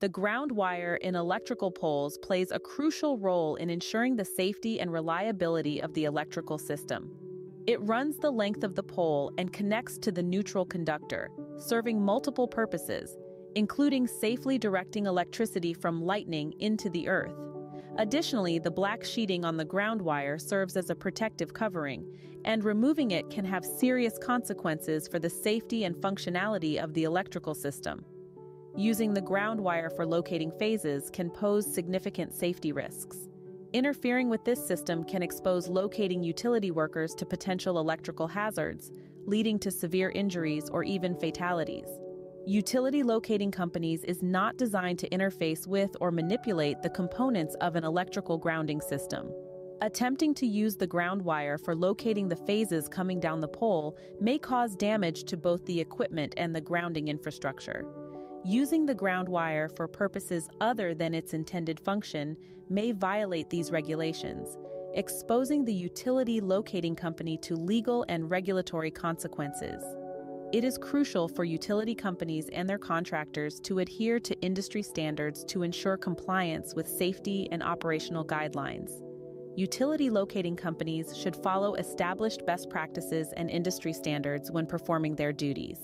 The ground wire in electrical poles plays a crucial role in ensuring the safety and reliability of the electrical system. It runs the length of the pole and connects to the neutral conductor, serving multiple purposes, including safely directing electricity from lightning into the earth. Additionally, the black sheeting on the ground wire serves as a protective covering, and removing it can have serious consequences for the safety and functionality of the electrical system. Using the ground wire for locating phases can pose significant safety risks. Interfering with this system can expose locating utility workers to potential electrical hazards, leading to severe injuries or even fatalities. Utility locating companies is not designed to interface with or manipulate the components of an electrical grounding system. Attempting to use the ground wire for locating the phases coming down the pole may cause damage to both the equipment and the grounding infrastructure. Using the ground wire for purposes other than its intended function may violate these regulations, exposing the utility locating company to legal and regulatory consequences. It is crucial for utility companies and their contractors to adhere to industry standards to ensure compliance with safety and operational guidelines. Utility locating companies should follow established best practices and industry standards when performing their duties.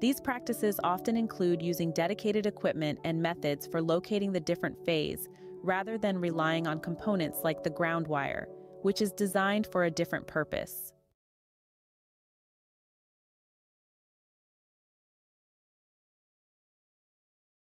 These practices often include using dedicated equipment and methods for locating the different phase, rather than relying on components like the ground wire, which is designed for a different purpose.